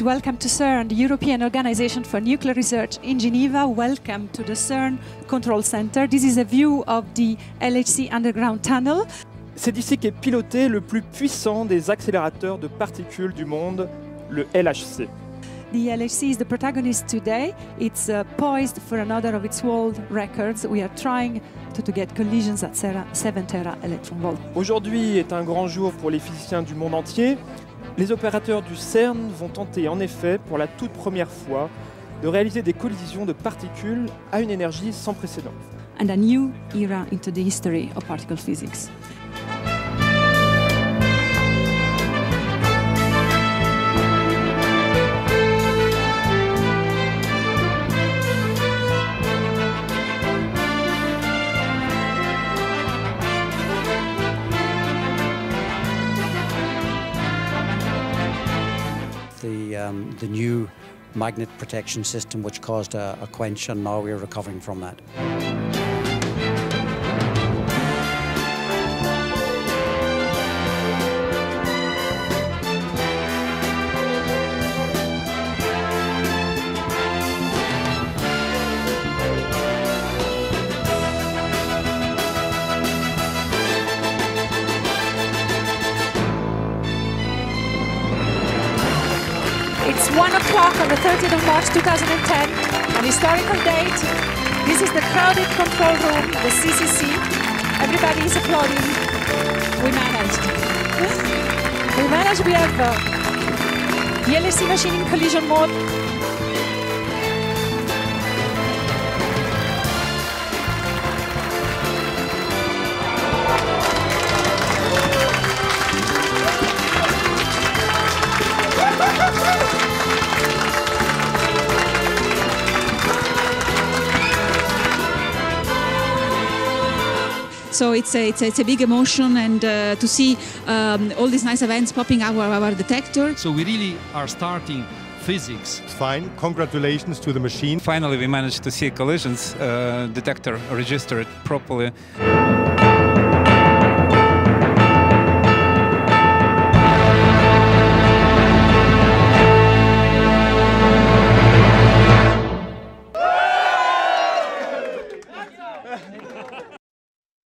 David, welcome to CERN, the European Organization for Nuclear Research in Geneva. Welcome to the CERN Control Center. This is a view of the LHC underground tunnel. C'est d'ici qu'est piloté le plus puissant des accélérateurs de particules du monde, le LHC. The LHC is the protagonist today. It's poised for another of its world records. We are trying to get collisions at 7 tera electron volt. Aujourd'hui est un grand jour pour les physiciens du monde entier. Les opérateurs du CERN vont tenter en effet, pour la toute première fois, de réaliser des collisions de particules à une énergie sans précédent. And a new era into the history of particle physics. The new magnet protection system, which caused a quench, and now we're recovering from that. It's 1 o'clock on the 30th of March 2010, an historical date. This is the crowded control room, the CCC. Everybody is applauding. We managed. We managed. We have the LHC machine in collision mode. So it's a big emotion, and to see all these nice events popping out of our detector. So we really are starting physics. Fine, congratulations to the machine. Finally we managed to see collisions detector registered properly.